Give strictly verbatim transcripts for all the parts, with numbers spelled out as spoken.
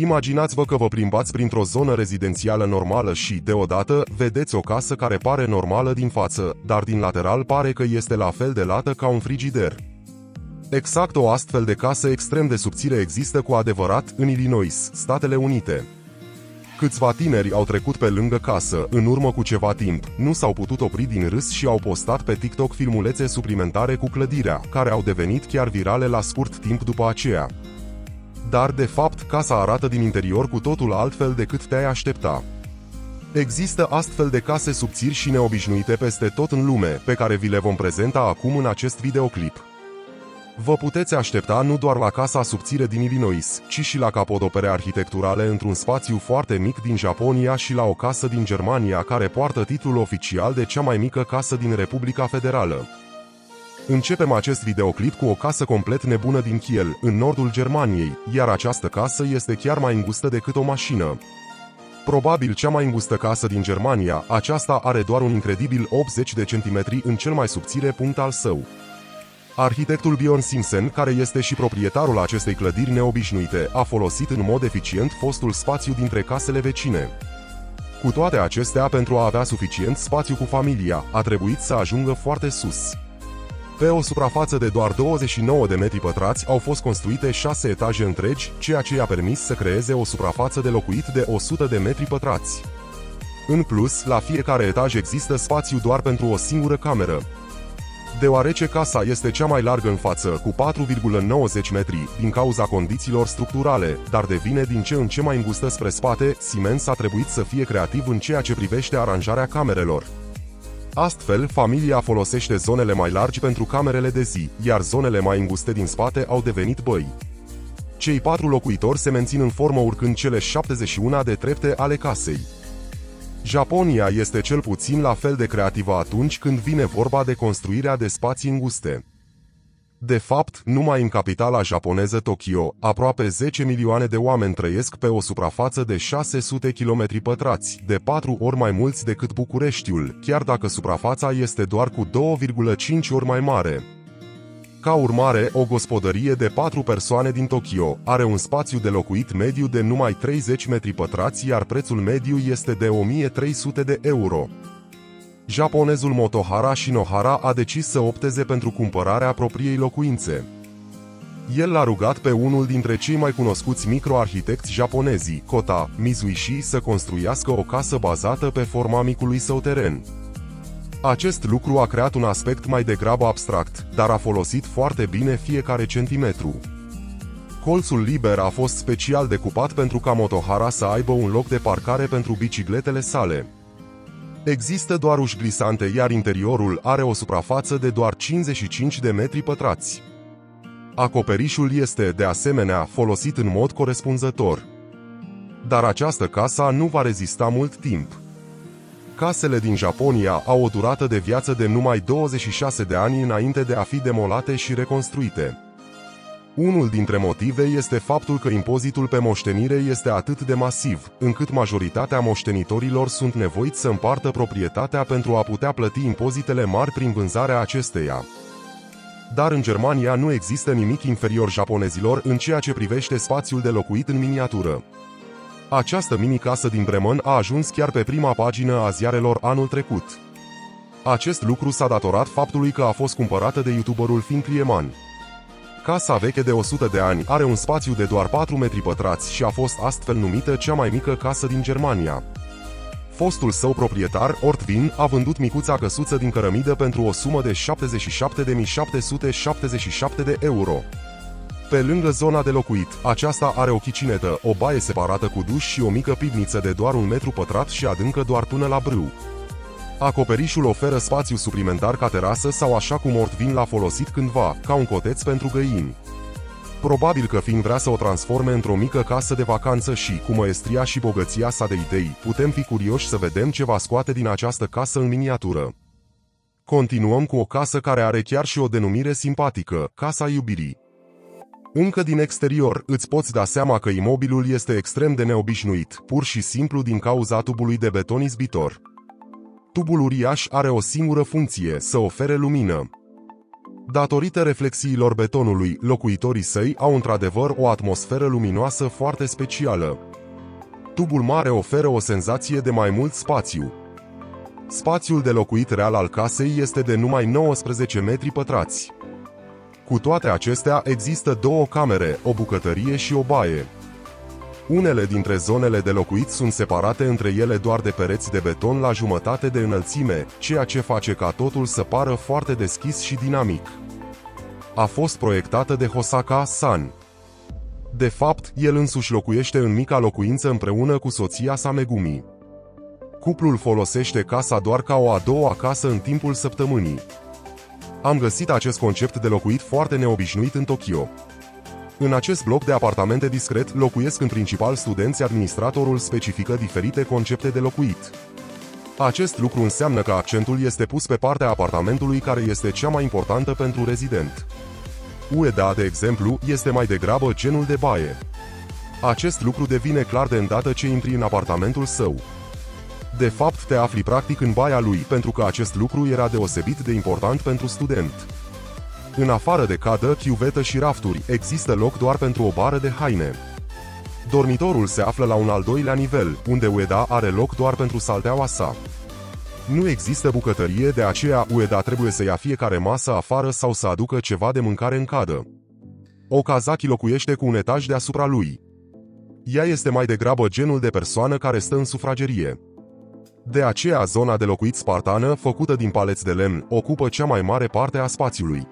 Imaginați-vă că vă plimbați printr-o zonă rezidențială normală și, deodată, vedeți o casă care pare normală din față, dar din lateral pare că este la fel de lată ca un frigider. Exact o astfel de casă extrem de subțire există cu adevărat în Illinois, Statele Unite. Câțiva tineri au trecut pe lângă casă, în urmă cu ceva timp, nu s-au putut opri din râs și au postat pe TikTok filmulețe suplimentare cu clădirea, care au devenit chiar virale la scurt timp după aceea. Dar, de fapt, casa arată din interior cu totul altfel decât te-ai aștepta. Există astfel de case subțiri și neobișnuite peste tot în lume, pe care vi le vom prezenta acum în acest videoclip. Vă puteți aștepta nu doar la casa subțire din Illinois, ci și la capodopere arhitecturale într-un spațiu foarte mic din Japonia și la o casă din Germania care poartă titlul oficial de cea mai mică casă din Republica Federală. Începem acest videoclip cu o casă complet nebună din Kiel, în nordul Germaniei, iar această casă este chiar mai îngustă decât o mașină. Probabil cea mai îngustă casă din Germania, aceasta are doar un incredibil optzeci de centimetri în cel mai subțire punct al său. Arhitectul Bjorn Simpson, care este și proprietarul acestei clădiri neobișnuite, a folosit în mod eficient fostul spațiu dintre casele vecine. Cu toate acestea, pentru a avea suficient spațiu cu familia, a trebuit să ajungă foarte sus. Pe o suprafață de doar douăzeci și nouă de metri pătrați au fost construite șase etaje întregi, ceea ce i-a permis să creeze o suprafață de locuit de o sută de metri pătrați. În plus, la fiecare etaj există spațiu doar pentru o singură cameră. Deoarece casa este cea mai largă în față, cu patru virgulă nouăzeci metri, din cauza condițiilor structurale, dar devine din ce în ce mai îngustă spre spate, Siemens a trebuit să fie creativ în ceea ce privește aranjarea camerelor. Astfel, familia folosește zonele mai largi pentru camerele de zi, iar zonele mai înguste din spate au devenit băi. Cei patru locuitori se mențin în formă urcând cele șaptezeci și una de trepte ale casei. Japonia este cel puțin la fel de creativă atunci când vine vorba de construirea de spații înguste. De fapt, numai în capitala japoneză Tokyo, aproape zece milioane de oameni trăiesc pe o suprafață de șase sute de kilometri pătrați, de patru ori mai mulți decât Bucureștiul, chiar dacă suprafața este doar cu două virgulă cinci ori mai mare. Ca urmare, o gospodărie de patru persoane din Tokyo are un spațiu de locuit mediu de numai treizeci de metri pătrați, iar prețul mediu este de o mie trei sute de euro. Japonezul Motohara Shinohara a decis să opteze pentru cumpărarea propriei locuințe. El l-a rugat pe unul dintre cei mai cunoscuți microarhitecți japonezi, Kota Mizuishi, să construiască o casă bazată pe forma micului său teren. Acest lucru a creat un aspect mai degrabă abstract, dar a folosit foarte bine fiecare centimetru. Colțul liber a fost special decupat pentru ca Motohara să aibă un loc de parcare pentru bicicletele sale. Există doar uși glisante, iar interiorul are o suprafață de doar cincizeci și cinci de metri pătrați. Acoperișul este, de asemenea, folosit în mod corespunzător. Dar această casă nu va rezista mult timp. Casele din Japonia au o durată de viață de numai douăzeci și șase de ani înainte de a fi demolate și reconstruite. Unul dintre motive este faptul că impozitul pe moștenire este atât de masiv, încât majoritatea moștenitorilor sunt nevoiți să împartă proprietatea pentru a putea plăti impozitele mari prin vânzarea acesteia. Dar în Germania nu există nimic inferior japonezilor în ceea ce privește spațiul de locuit în miniatură. Această mini-casă din Bremen a ajuns chiar pe prima pagină a ziarelor anul trecut. Acest lucru s-a datorat faptului că a fost cumpărată de youtuberul Finn Kliemann. Casa veche de o sută de ani are un spațiu de doar patru metri pătrați și a fost astfel numită cea mai mică casă din Germania. Fostul său proprietar, Ortwin, a vândut micuța căsuță din cărămidă pentru o sumă de șaptezeci și șapte de mii șapte sute șaptezeci și șapte de euro. Pe lângă zona de locuit, aceasta are o chicinetă, o baie separată cu duș și o mică pivniță de doar un metru pătrat și adâncă doar până la brâu. Acoperișul oferă spațiu suplimentar ca terasă sau, așa cum Ortwin l-a folosit cândva, ca un coteț pentru găini. Probabil că Finn vrea să o transforme într-o mică casă de vacanță și, cu măestria și bogăția sa de idei, putem fi curioși să vedem ce va scoate din această casă în miniatură. Continuăm cu o casă care are chiar și o denumire simpatică, Casa Iubirii. Încă din exterior îți poți da seama că imobilul este extrem de neobișnuit, pur și simplu din cauza tubului de beton izbitor. Tubul uriaș are o singură funcție, să ofere lumină. Datorită reflexiilor betonului, locuitorii săi au într-adevăr o atmosferă luminoasă foarte specială. Tubul mare oferă o senzație de mai mult spațiu. Spațiul de locuit real al casei este de numai nouăsprezece metri pătrați. Cu toate acestea, există două camere, o bucătărie și o baie. Unele dintre zonele de locuit sunt separate între ele doar de pereți de beton la jumătate de înălțime, ceea ce face ca totul să pară foarte deschis și dinamic. A fost proiectată de Hosaka-san. De fapt, el însuși locuiește în mica locuință împreună cu soția sa Megumi. Cuplul folosește casa doar ca o a doua casă în timpul săptămânii. Am găsit acest concept de locuit foarte neobișnuit în Tokyo. În acest bloc de apartamente discret locuiesc în principal studenți, administratorul specifică diferite concepte de locuit. Acest lucru înseamnă că accentul este pus pe partea apartamentului care este cea mai importantă pentru rezident. Ueda, de exemplu, este mai degrabă genul de baie. Acest lucru devine clar de îndată ce intri în apartamentul său. De fapt, te afli practic în baia lui, pentru că acest lucru era deosebit de important pentru student. În afară de cadă, chiuvetă și rafturi, există loc doar pentru o bară de haine. Dormitorul se află la un al doilea nivel, unde Ueda are loc doar pentru salteaua sa. Nu există bucătărie, de aceea Ueda trebuie să ia fiecare masă afară sau să aducă ceva de mâncare în cadă. Okazaki locuiește cu un etaj deasupra lui. Ea este mai degrabă genul de persoană care stă în sufragerie. De aceea zona de locuit spartană, făcută din paleți de lemn, ocupă cea mai mare parte a spațiului.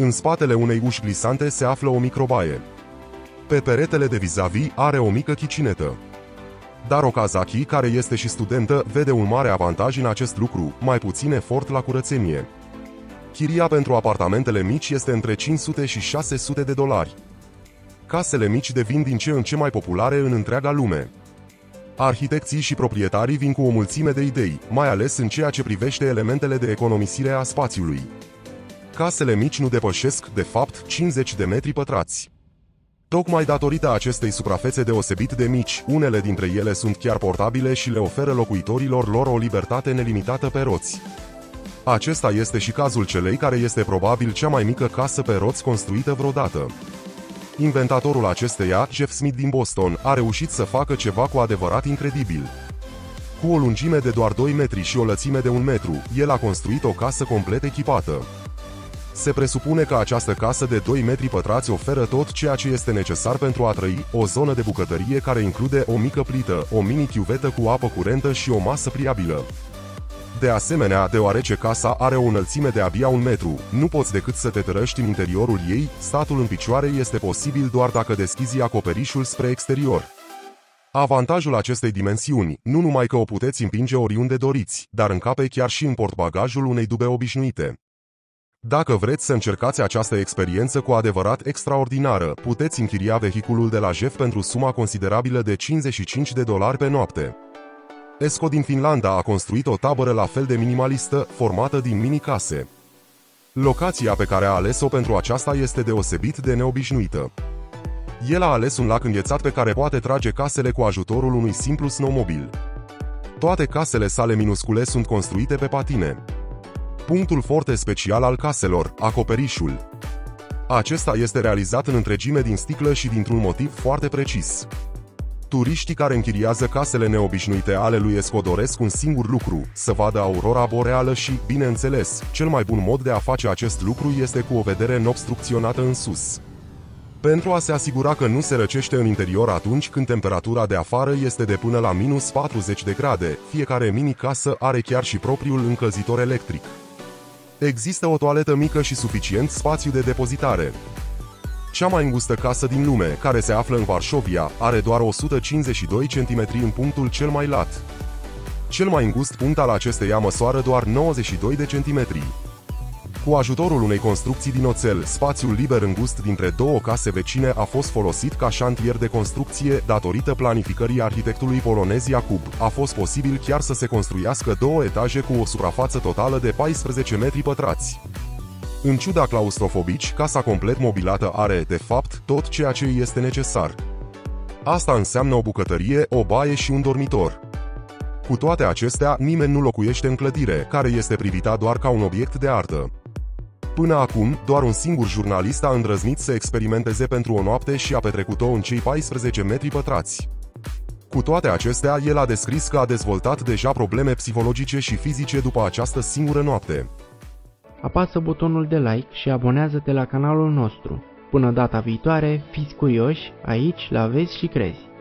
În spatele unei uși glisante se află o microbaie. Pe peretele de vis-a-vis are o mică chicinetă. Dar Okazaki, care este și studentă, vede un mare avantaj în acest lucru, mai puțin efort la curățenie. Chiria pentru apartamentele mici este între cinci sute și șase sute de dolari. Casele mici devin din ce în ce mai populare în întreaga lume. Arhitecții și proprietarii vin cu o mulțime de idei, mai ales în ceea ce privește elementele de economisire a spațiului. Casele mici nu depășesc, de fapt, cincizeci de metri pătrați. Tocmai datorită acestei suprafețe deosebit de mici, unele dintre ele sunt chiar portabile și le oferă locuitorilor lor o libertate nelimitată pe roți. Acesta este și cazul celei care este probabil cea mai mică casă pe roți construită vreodată. Inventatorul acesteia, Jeff Smith din Boston, a reușit să facă ceva cu adevărat incredibil. Cu o lungime de doar doi metri și o lățime de un metru, el a construit o casă complet echipată. Se presupune că această casă de doi metri pătrați oferă tot ceea ce este necesar pentru a trăi, o zonă de bucătărie care include o mică plită, o mini-chiuvetă cu apă curentă și o masă pliabilă. De asemenea, deoarece casa are o înălțime de abia un metru, nu poți decât să te tărăști în interiorul ei, statul în picioare este posibil doar dacă deschizi acoperișul spre exterior. Avantajul acestei dimensiuni, nu numai că o puteți împinge oriunde doriți, dar încape chiar și în portbagajul unei dube obișnuite. Dacă vreți să încercați această experiență cu adevărat extraordinară, puteți închiria vehiculul de la Jeff pentru suma considerabilă de cincizeci și cinci de dolari pe noapte. Esco din Finlanda a construit o tabără la fel de minimalistă, formată din mini-case. Locația pe care a ales-o pentru aceasta este deosebit de neobișnuită. El a ales un lac înghețat pe care poate trage casele cu ajutorul unui simplu snowmobil. Toate casele sale minuscule sunt construite pe patine. Punctul foarte special al caselor, acoperișul. Acesta este realizat în întregime din sticlă și dintr-un motiv foarte precis. Turiștii care închiriază casele neobișnuite ale lui Esco doresc un singur lucru, să vadă aurora boreală și, bineînțeles, cel mai bun mod de a face acest lucru este cu o vedere neobstrucționată în sus. Pentru a se asigura că nu se răcește în interior atunci când temperatura de afară este de până la minus patruzeci de grade, fiecare mini-casă are chiar și propriul încălzitor electric. Există o toaletă mică și suficient spațiu de depozitare. Cea mai îngustă casă din lume, care se află în Varșovia, are doar o sută cincizeci și doi de centimetri în punctul cel mai lat. Cel mai îngust punct al acesteia măsoară doar nouăzeci și doi de centimetri. Cu ajutorul unei construcții din oțel, spațiul liber îngust dintre două case vecine a fost folosit ca șantier de construcție. Datorită planificării arhitectului polonez Jakub, a fost posibil chiar să se construiască două etaje cu o suprafață totală de paisprezece metri pătrați. În ciuda claustrofobici, casa complet mobilată are, de fapt, tot ceea ce îi este necesar. Asta înseamnă o bucătărie, o baie și un dormitor. Cu toate acestea, nimeni nu locuiește în clădire, care este privită doar ca un obiect de artă. Până acum, doar un singur jurnalist a îndrăznit să experimenteze pentru o noapte și a petrecut-o în cei paisprezece metri pătrați. Cu toate acestea, el a descris că a dezvoltat deja probleme psihologice și fizice după această singură noapte. Apasă butonul de like și abonează-te la canalul nostru. Până data viitoare, fiți curioși, aici la Vezi și Crezi!